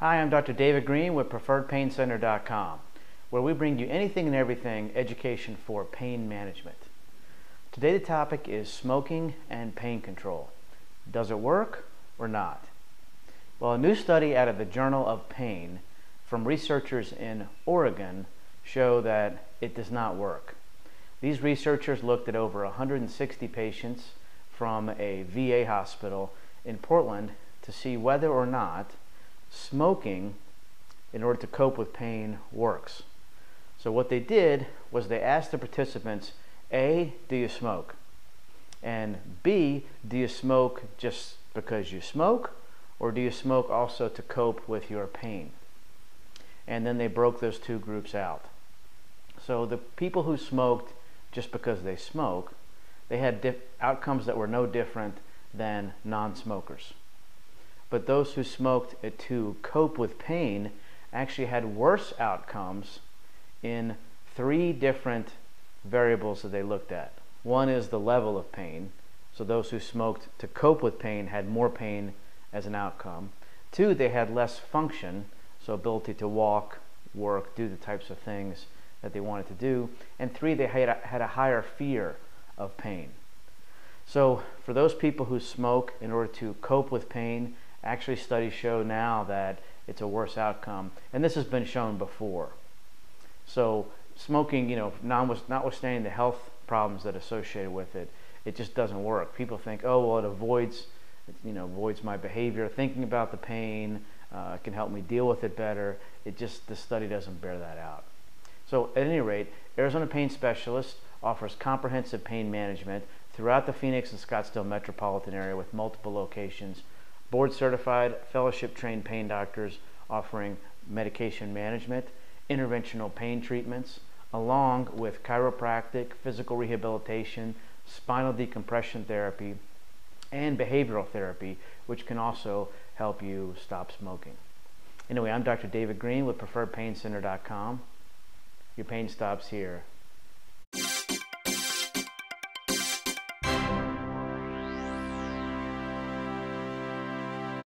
Hi, I'm Dr. David Green with PreferredPainCenter.com, where we bring you anything and everything education for pain management. Today the topic is smoking and pain control. Does it work or not? Well, a new study out of the Journal of Pain from researchers in Oregon show that it does not work. These researchers looked at over 160 patients from a VA hospital in Portland to see whether or not smoking in order to cope with pain works. So what they did was they asked the participants, A, do you smoke? And B, do you smoke just because you smoke, or do you smoke also to cope with your pain? And then they broke those two groups out. So the people who smoked just because they smoke, they had outcomes that were no different than non-smokers. But those who smoked to cope with pain actually had worse outcomes in three different variables that they looked at. One is the level of pain. So those who smoked to cope with pain had more pain as an outcome. Two, they had less function, so ability to walk, work, do the types of things that they wanted to do. And three, they had a higher fear of pain. So for those people who smoke in order to cope with pain, actually studies show now that it's a worse outcome, and this has been shown before. So smoking, notwithstanding the health problems that are associated with it, it just doesn't work. People think, oh, well, it avoids my behavior, thinking about the pain, it can help me deal with it better. The study doesn't bear that out. So at any rate, Arizona Pain Specialists offers comprehensive pain management throughout the Phoenix and Scottsdale metropolitan area with multiple locations. Board-certified, fellowship-trained pain doctors offering medication management, interventional pain treatments, along with chiropractic, physical rehabilitation, spinal decompression therapy, and behavioral therapy, which can also help you stop smoking. Anyway, I'm Dr. David Green with PreferredPainCenter.com. Your pain stops here.